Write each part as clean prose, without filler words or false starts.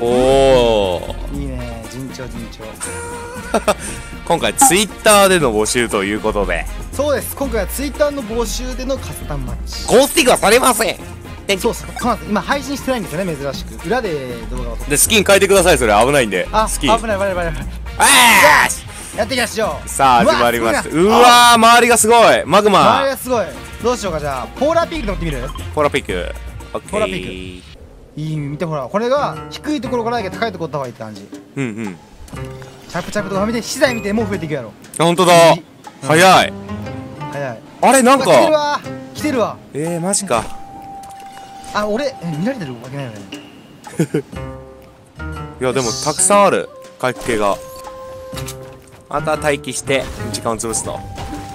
おー、いいね、順調順調。今回ツイッターでの募集ということで、そうです、今回はツイッターの募集でのカスタムマッチ。ゴースティングはされません。そうそう、今配信してないんですよね、珍しく。裏で動画を撮って、スキン変えてください、それ危ないんで。あ、スキン危ない危ない危ない危ない。よし、やっていきましょう。さあ始まりました。うわー、周りがすごい、マグマ周りがすごい。どうしようか、じゃあポーラーピーク乗ってみる。ポーラーピーク、オッケー。ポーラーピークいい、見て、ほらこれが低いところからだけ高いところだった方がいいって感じ。うんうん、チャプチャプとか見て、資材見て、もう増えていくやろ。ほんとだ、早い早い。あれ、なんか来てるわ来てるわ。マジか。あ、俺見られてるわけないよね。いやでもたくさんある回復系が。あとは待機して時間を潰すと。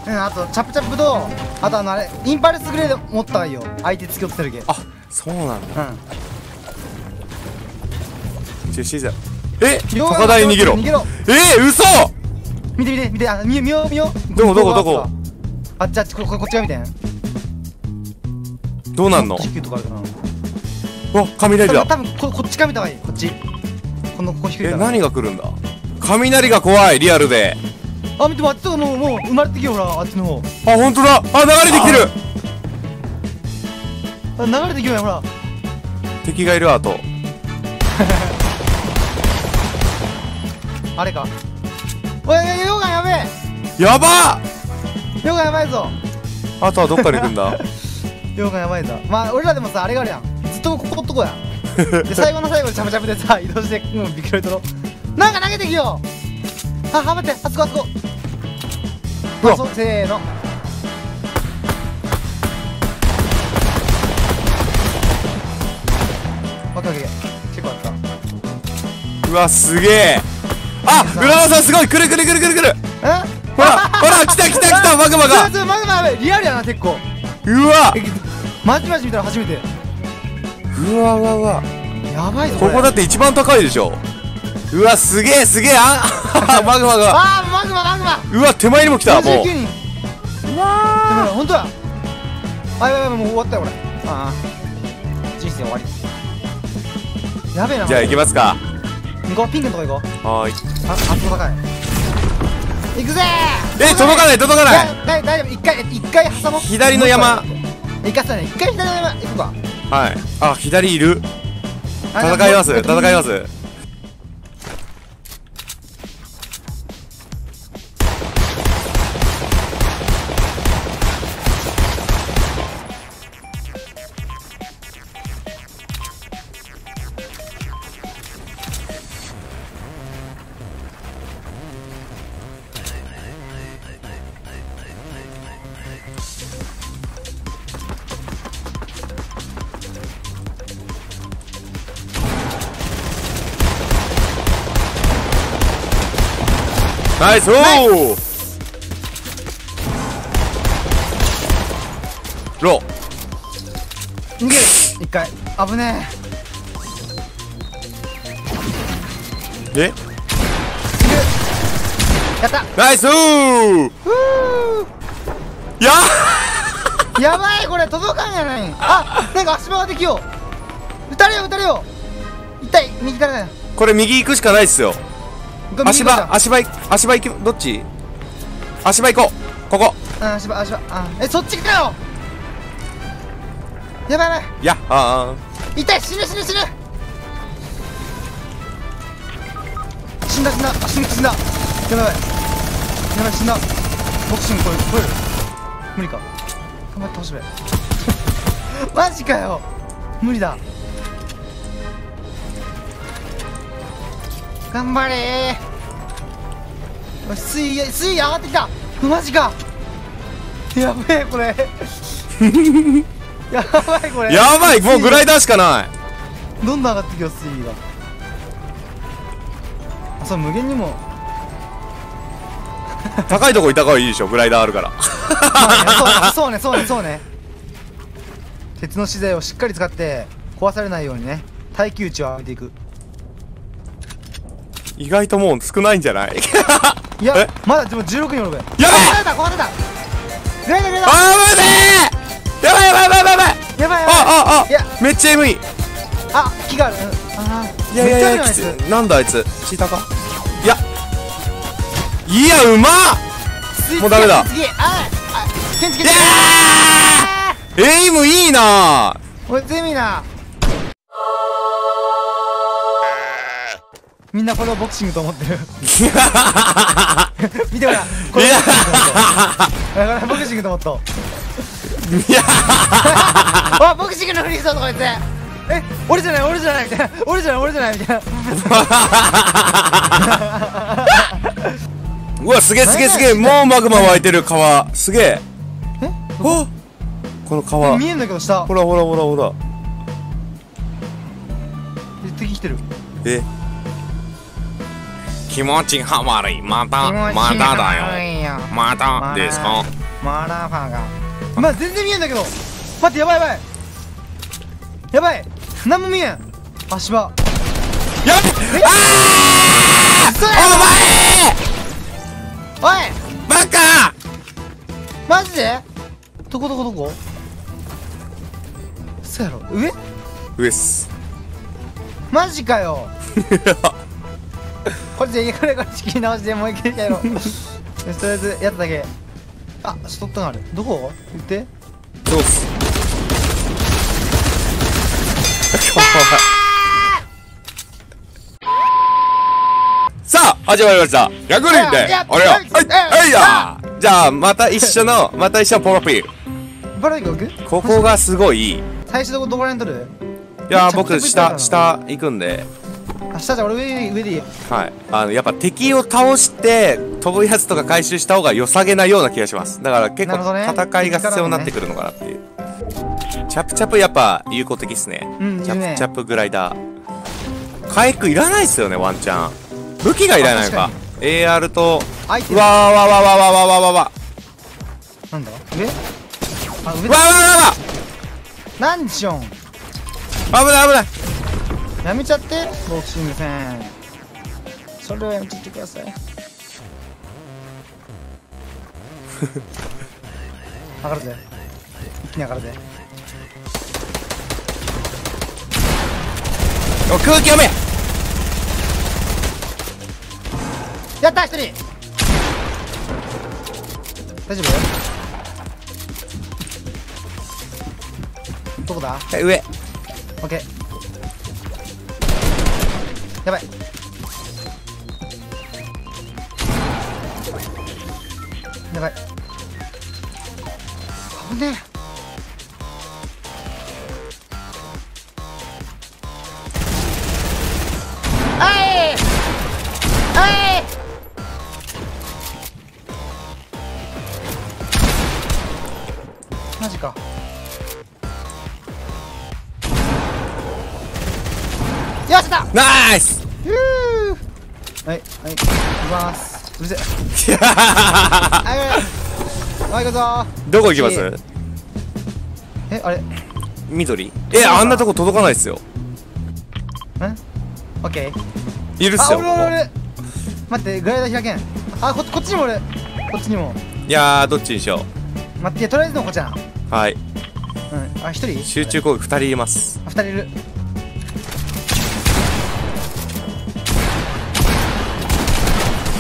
うん、あとチャプチャプと、あとあれインパルスグレード持ったらいいよ、相手突き落とせるけ。あ、そうなんだ。うん、中止じゃん。高台に逃げろ。嘘。見て見て見て、あ、見よう見よう。どこどこどこ。あ、じゃあこっちが見て。どうなんの？わ、雷だ。多分こっちかみたい、こっち。このここ低いから。何が来るんだ？雷が怖い、リアルで。あ、見て、あっちのもう生まれてきよ、ほらあっちの方。あ、本当だ。あ、流れてきてる。あ、流れてきよ、ほら。敵がいるあと。あれか。おい、ヨガやべえ。やば。ヨガやばいぞ。あとはどっから行くんだ？量がやばいぞ。まあ俺らでもさ、あれがあるやん、ずっとこっとこやん。で、最後の最後でチャプチャプでさ、移動してもうビクロイトのなんか投げてきよ。あ、待って、あそこあそこ。あ、そう、せーの。わかる、結構あった。うわ、すげえ。あ、浦和さんすごい、くるくるくるくるくる。ほらほら、来た来た来た、マグマが。マグマやべえ、リアルやな結構。うわ、マジマジ見たら初めて。うわうわうわ、やばいぞこれ。ここだって一番高いでしょ。うわ、すげえすげえ。あ、マグマが。あ、マグママグマ。うわ、手前にも来た。もううわ、ホントだ。あ、やばい、もう終わったよこれ。ああ、人生終わり。やべえな。じゃあ行きますか。行こう、ピンクのとこ行こう。はーい。あ、あそこ高い。行くぜー。届かない届かない。大丈夫、一回挟もう。左の山行かせない。一回左の山行くか。はい。あ、左いる。戦います、戦います。ナイス。おー、ロー逃げる。一回危ねえ。やった、ナイス。やーやばい、これ届かんやない。あ、なんか足場ができよう。撃たれよ撃たれよ。痛い、右からだよ。これ右行くしかないっすよ。足場行く。どっち？足場行こう、ここ。うん、足場。そっちかよ。やばいやばい。いや、痛い、死ぬ。死んだ。やばい死んだ。ボクシング超える。無理か。頑張ってほしい。マジかよ。無理だ。頑張れー。水位上がってきた。マジか、やべえこれ。やばいこれ、やばい。もうグライダーしかない。どんどん上がってきよ水位が。あ、そう、無限にも高いとこいた方がいいでしょ、グライダーあるから。そうね。鉄の資材をしっかり使って壊されないようにね、耐久値を上げていく。意外ともう少ないんじゃない？いや、まだでも16人おるべ。やべえ！壊れた！グレーだ！あー、やばいやばいやばいやばい！やばい！あ、めっちゃエムい。あ、木がある。いやいやいや、きつい。なんだあいつ、チーターか。いやいや、うまっ。もうダメだ。エイムいいな。これゼミな。みんなこれをボクシングと思ってる。見てほら、これボクシングと思った。あ、ボクシングのフリースタイルとか言って。え、俺じゃない俺じゃないみたいな、俺じゃない俺じゃないみたいな。うわ、すげえすげえすげえ、もうマグマ湧いてる川、すげえ。え、お、この川見えんだけど下、ほらほらほらほら、敵来てる。え、気持ちが悪い。またまただよ、またですか。マラファがまあ全然見えんだけど、待って、やばいやばいやばい、何も見えん。足場やっ、お前、おいバカ、マジで。どこどこどこ、そうやろ、上上っす。マジかよ。これでこれから仕切り直しでもう一回やろう。とりあえずやっただけ。あ、ストップがある。どこ言って、どうっす。さあ始まりました、100人であれよ。はいはい、じゃあまた一緒の、また一緒のプロフィール。バラエティーここがすごい。最初どこら辺取る。いや僕下、下行くんで。あ、下じゃ、俺上でいい。はい、やっぱ敵を倒して飛ぶやつとか回収した方が良さげなような気がします。だから結構戦いが必要になってくるのかなっていう。チャプチャプやっぱ有効的っすね。チャプチャプグライダー、回復いらないっすよね、ワンチャン。武器がいらないのか。 AR と、うわわわわわわわわわわ、なんだ上、あ、上だ、わわわわ、なんじょん、危ない危ない、やめちゃって、ボクシング戦それをやめちゃってください。上がるぜ、一気に上がるぜ。お、空気読め。やった、一人。大丈夫。どこだ。上。オッケー。やばい。やばい。危ねえ。マジか。よっしゃ、ナイス。はいはい、いきます。うるせえ。はい、行くぞ。どこ行きます。え、あれ緑、あんなとこ届かないっすよ。ん、オッケー、いるっすよ。待って、グライダー開けん。あ、こっちにもおる、こっちにも。いやー、どっちにしよう。待って、とりあえずの子ちゃん。はい、うん、あ、一人集中攻撃、二人います。あ、二人いる。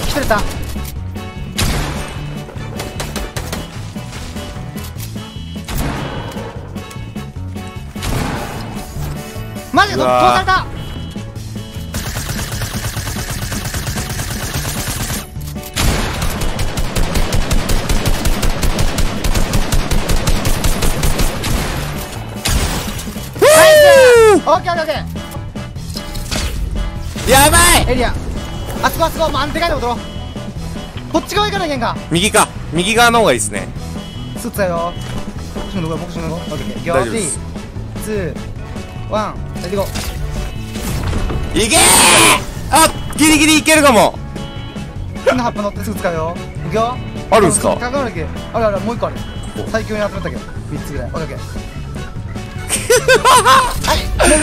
一人いた。マジでどうされた。オッケーオッケー。やばいエリア、あそこあそこ、まあでかいの踊ろう。こっち側行かなきゃいけんか。右か、右側の方がいいですね。スッツやろ、ボクシングの方、ボクシングの方、オッケー、ギョーティー2 1、やっていこう。いけー。あ、ギリギリいけるかも。こんな葉っぱ乗ってすぐ使うよ。いくよ。あるんすか。あるある、もう一個ある。最強に集めたけど3つぐらい。オッケー。よっ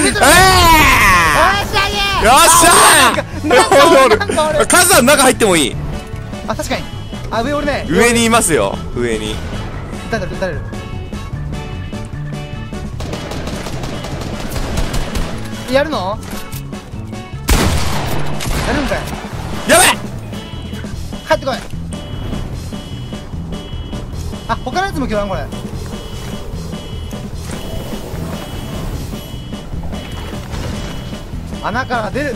しゃー。カズさん中入ってもいい。あ、確かに。あ、上俺ね。上にいますよ。上に。誰だ誰だ。やるの？やるんかい。やべえ、帰ってこい。あ、他のやつも来るなこれ。穴から出る。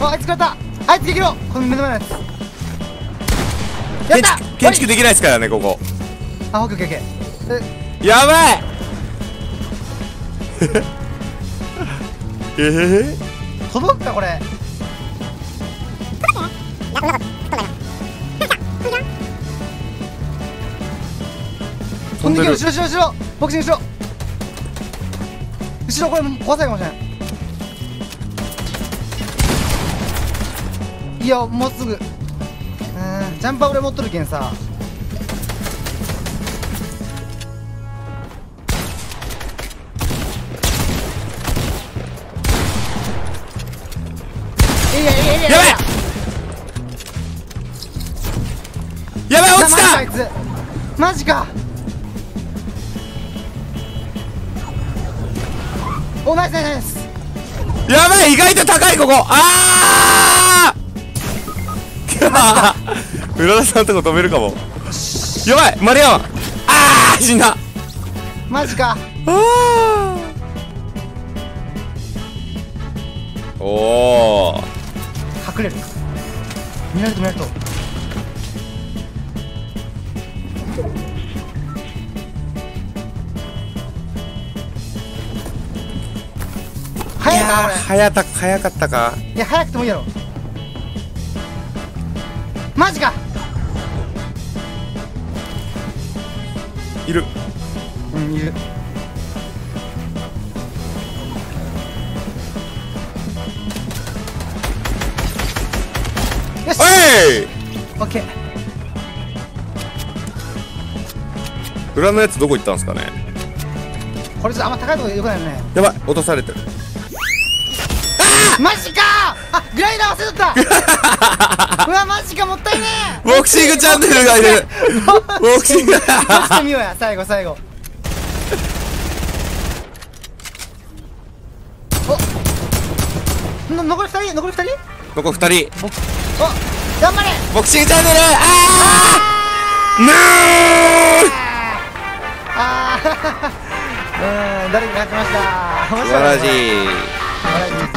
あ、あいつ食らった。あいつできろ、この目の前のやつ。やった。建築できないですからね、ここ。あ、オッケーオッケー。やばい。届くかこれ。飛んできる。後ろ後ろ後ろ、ボクシング後ろ後ろ。これ壊せないかもしれない。いや、もうすぐ。ジャンパー俺持っとるけんさ。やばいやばい、落ちた。あいつマジか。お、ナイスナイスナイス。やばい、意外と高いここ。ああ村田さんとこ飛べるかも。やばい、マリアン。ああ死んだ。マジか。おお、隠れる。見られると見られると。早いなこれ。早かったか。いや、早くてもいいやろ。マジか。いる。うん、いる。よし、オッケー。裏のやつどこ行ったんですかね。これちょっとあんま高いとこでよくないよね。やばい、落とされてる。あーマジかー。あ、グライダー忘れとった。うわマジか、もったいねー。ボクシングチャンネルがいる。ボクシング落ちてみようや、最後最後。お、残り2人残り2人残り2人。お、頑張れボクシングチャンネル。あー、誰か勝ちました。素晴らしい。